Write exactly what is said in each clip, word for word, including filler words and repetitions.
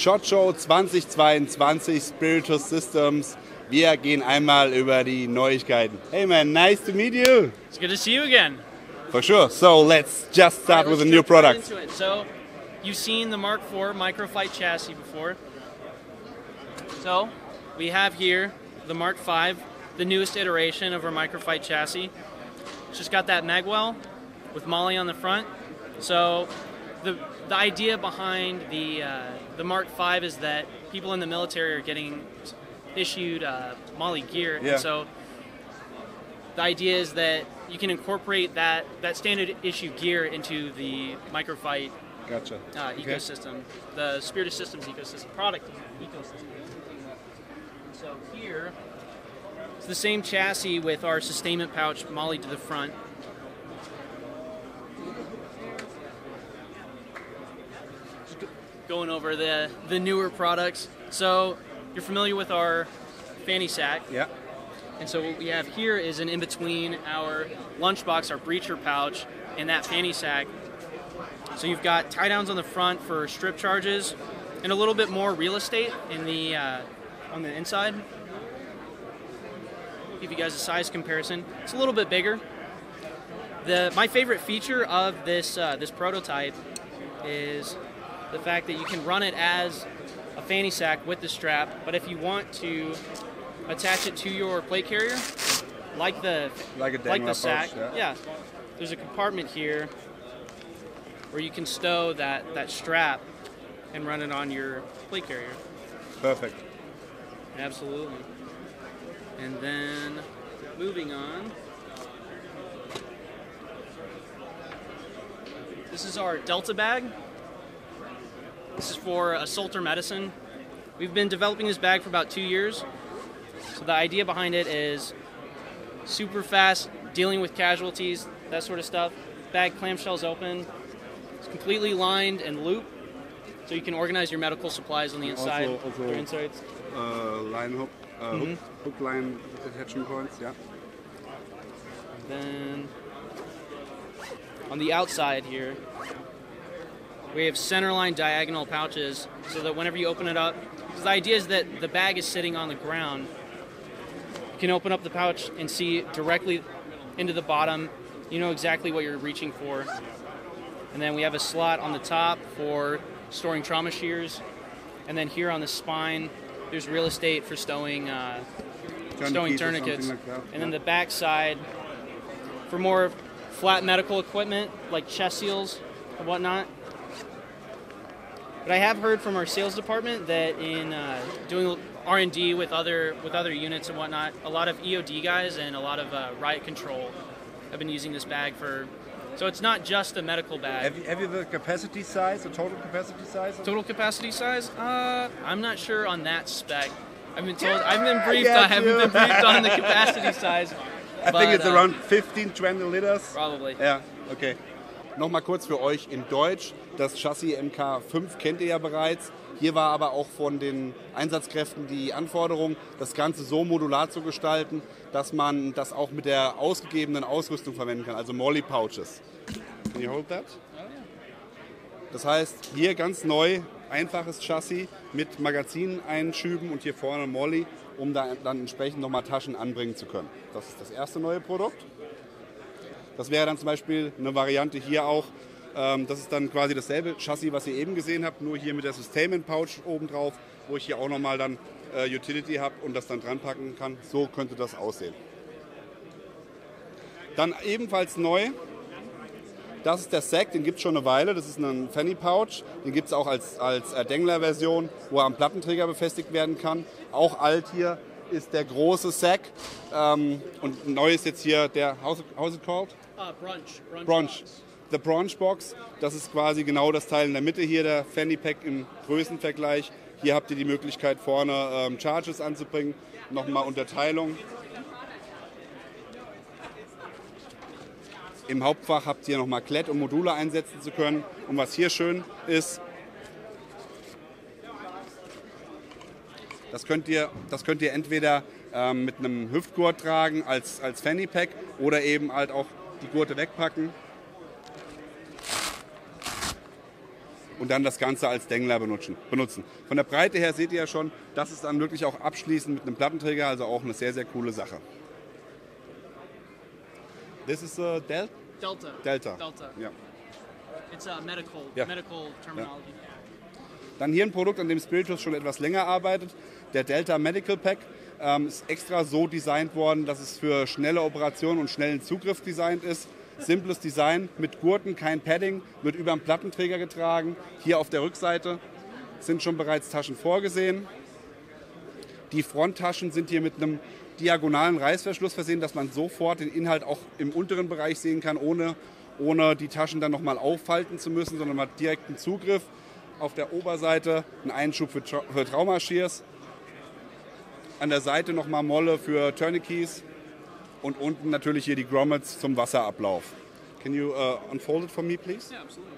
SHOT Show zwanzig zweiundzwanzig, Spiritus Systems. Wir gehen einmal über die Neuigkeiten. Hey man, nice to meet you. It's good to see you again. For sure. So let's just start right, with a new product. Right into it. So you've seen the Mark four Microfight Chassis before. So we have here the Mark five, the newest iteration of our Microfight Chassis. It's just got that magwell with MOLLE on the front. So the, the idea behind the, uh, the Mark five is that people in the military are getting issued uh, MOLLE gear. Yeah. And so the idea is that you can incorporate that, that standard issue gear into the Microfight gotcha. uh, okay. ecosystem, the Spiritus Systems ecosystem, product ecosystem. So here, it's the same chassis with our sustainment pouch MOLLE to the front. Going over the, the newer products. So you're familiar with our fanny sack. Yeah. And so what we have here is an in-between our lunchbox, our breacher pouch, and that fanny sack. So you've got tie-downs on the front for strip charges and a little bit more real estate in the uh, on the inside. Give you guys a size comparison. It's a little bit bigger. The, my favorite feature of this, uh, this prototype is the fact that you can run it as a fanny sack with the strap, but if you want to attach it to your plate carrier, like the like, a like the sack, pouch, yeah. yeah, there's a compartment here where you can stow that that strap and run it on your plate carrier. Perfect. Absolutely. And then moving on. This is our Delta bag. This is for assaulter medicine. We've been developing this bag for about two years. So the idea behind it is super fast, dealing with casualties, that sort of stuff. Bag clamshells open. It's completely lined and looped, so you can organize your medical supplies on the inside. Also, also your inserts. Uh, line hook, uh, mm-hmm. hook, hook line attachment points, yeah. Then on the outside here, we have centerline diagonal pouches so that whenever you open it up, because the idea is that the bag is sitting on the ground, you can open up the pouch and see directly into the bottom. You know exactly what you're reaching for. And then we have a slot on the top for storing trauma shears. And then here on the spine, there's real estate for stowing, uh, stowing tourniquets. Like that, and yeah. then the back side for more flat medical equipment like chest seals and whatnot. But I have heard from our sales department that in uh, doing R and D with other with other units and whatnot, a lot of E O D guys and a lot of uh, riot control have been using this bag for. So it's not just a medical bag. Have you, have you the capacity size, the total capacity size? Total capacity size? Uh, I'm not sure on that spec. I've been told. I've been briefed. I, I haven't been briefed on the capacity size. I but, think it's uh, around fifteen, twenty liters. Probably. Yeah. Okay. Nochmal kurz für euch in Deutsch, das Chassis M K fünf kennt ihr ja bereits. Hier war aber auch von den Einsatzkräften die Anforderung, das Ganze so modular zu gestalten, dass man das auch mit der ausgegebenen Ausrüstung verwenden kann, also MOLLE Pouches. Can you hold that? Das heißt, hier ganz neu, einfaches Chassis mit Magazinen einschüben und hier vorne MOLLE, um da dann entsprechend nochmal Taschen anbringen zu können. Das ist das erste neue Produkt. Das wäre dann zum Beispiel eine Variante hier auch. Das ist dann quasi dasselbe Chassis, was ihr eben gesehen habt, nur hier mit der Sustainment Pouch oben drauf, wo ich hier auch nochmal dann Utility habe und das dann dran packen kann. So könnte das aussehen. Dann ebenfalls neu, das ist der Sack, den gibt es schon eine Weile. Das ist ein Fanny Pouch, den gibt es auch als, als Dengler-Version, wo er am Plattenträger befestigt werden kann. Auch alt hier ist der große Sack. Um, und neu ist jetzt hier der, how's it, how's it called? Uh, brunch. Brunch. brunch. The Brunch Box, das ist quasi genau das Teil in der Mitte hier, der Fanny Pack im Größenvergleich. Hier habt ihr die Möglichkeit vorne ähm, Charges anzubringen, nochmal Unterteilung. Im Hauptfach habt ihr nochmal Klett, um Module einsetzen zu können. Und was hier schön ist, das könnt ihr, das könnt ihr entweder ähm, mit einem Hüftgurt tragen als, als Fanny Pack oder eben halt auch die Gurte wegpacken. und dann das Ganze als Dengler benutzen. Von der Breite her seht ihr ja schon, das ist dann wirklich auch abschließend mit einem Plattenträger, also auch eine sehr, sehr coole Sache. This is a Del Delta. Delta. Delta. Yeah. It's a medical, yeah. medical terminology. Yeah. Dann hier ein Produkt, an dem Spiritus schon etwas länger arbeitet. Der Delta Medical Pack ähm, ist extra so designt worden, dass es für schnelle Operationen und schnellen Zugriff designt ist. Simples Design mit Gurten, kein Padding, wird über einen Plattenträger getragen. Hier auf der Rückseite sind schon bereits Taschen vorgesehen. Die Fronttaschen sind hier mit einem diagonalen Reißverschluss versehen, dass man sofort den Inhalt auch im unteren Bereich sehen kann, ohne, ohne die Taschen dann nochmal auffalten zu müssen, sondern man hat direkten Zugriff. Auf der Oberseite ein Einschub für, Tra für Trauma-Shears. An der Seite nochmal Molle für Tourniquets. Und unten natürlich hier die Grommets zum Wasserablauf. Can you uh, unfold it for me, please? Yeah, absolutely.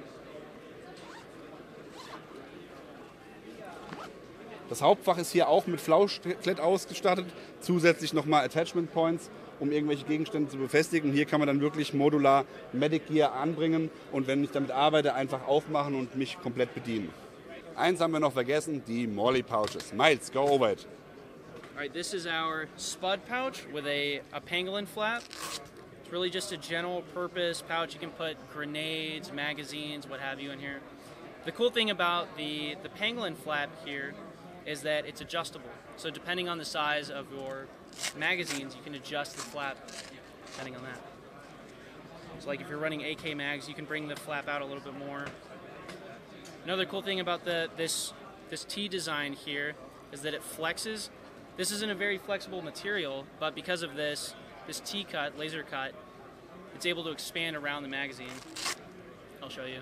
Das Hauptfach ist hier auch mit Flauschklett ausgestattet. Zusätzlich nochmal Attachment Points, um irgendwelche Gegenstände zu befestigen. Hier kann man dann wirklich modular Medic Gear anbringen und wenn ich damit arbeite, einfach aufmachen und mich komplett bedienen. Eins haben wir noch vergessen, die MOLLE Pouches. Miles, go over it. All right, this is our Spud Pouch with a, a Pangolin Flap. It's really just a general purpose pouch. You can put grenades, magazines, what have you in here. The cool thing about the, the Pangolin Flap here is that it's adjustable. So depending on the size of your magazines, you can adjust the flap depending on that. So like if you're running A K mags, you can bring the flap out a little bit more. Another cool thing about the this this T design here is that it flexes. This isn't a very flexible material, but because of this this T cut, laser cut, it's able to expand around the magazine. I'll show you.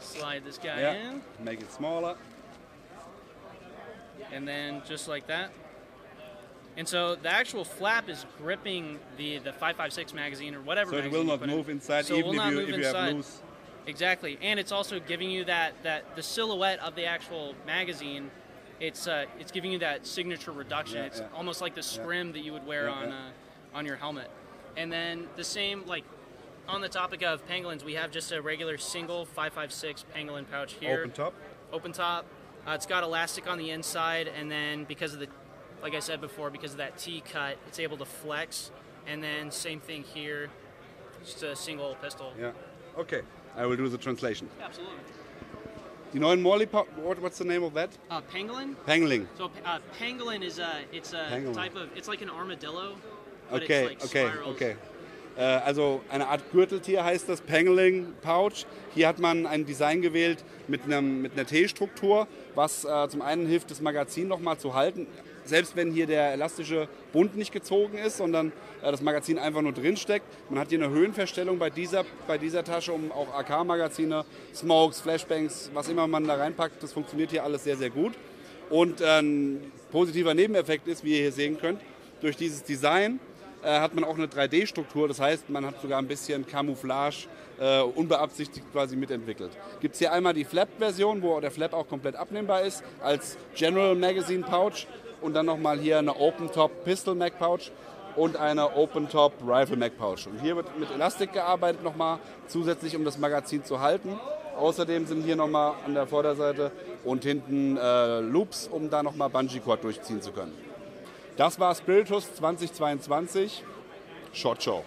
Slide this guy yeah. in. Make it smaller. And then just like that. And so the actual flap is gripping the, the five five six magazine or whatever. So it will not move in. inside so even will if, not you, move if inside. you have loose. Exactly. And it's also giving you that, that the silhouette of the actual magazine. It's uh, it's giving you that signature reduction. Yeah, it's yeah. almost like the scrim yeah. that you would wear yeah, on yeah. Uh, on your helmet. And then the same, like on the topic of pangolins, we have just a regular single five five six pangolin pouch here. Open top? Open top. Uh, it's got elastic on the inside, and then because of the, like I said before, because of that T cut, it's able to flex. And then same thing here, just a single pistol. Yeah. Okay. I will do the translation. Yeah, absolutely. You know, in MOLLE, what, what's the name of that? Uh, pangolin. Pangolin. So uh, pangolin is a, it's a pangolin. type of, it's like an armadillo. But okay. It's like okay. Spirals. Okay. Also eine Art Gürteltier heißt das, Pangolin Pouch. Hier hat man ein Design gewählt mit, einem, mit einer T-Struktur, was äh, zum einen hilft, das Magazin nochmal zu halten, selbst wenn hier der elastische Bund nicht gezogen ist, sondern äh, das Magazin einfach nur drin steckt. Man hat hier eine Höhenverstellung bei dieser, bei dieser Tasche, um auch A K-Magazine, Smokes, Flashbangs, was immer man da reinpackt, das funktioniert hier alles sehr, sehr gut. Und äh, ein positiver Nebeneffekt ist, wie ihr hier sehen könnt, durch dieses Design hat man auch eine drei D-Struktur, das heißt, man hat sogar ein bisschen Camouflage äh, unbeabsichtigt quasi mitentwickelt. Gibt es hier einmal die Flap-Version, wo der Flap auch komplett abnehmbar ist, als General Magazine Pouch und dann nochmal hier eine Open-Top Pistol Mag Pouch und eine Open-Top Rifle Mag Pouch. Und hier wird mit Elastik gearbeitet nochmal, zusätzlich um das Magazin zu halten. Außerdem sind hier nochmal an der Vorderseite und hinten äh, Loops, um da nochmal Bungee-Cord durchziehen zu können. Das war Spiritus zwanzig zweiundzwanzig, SHOT Show.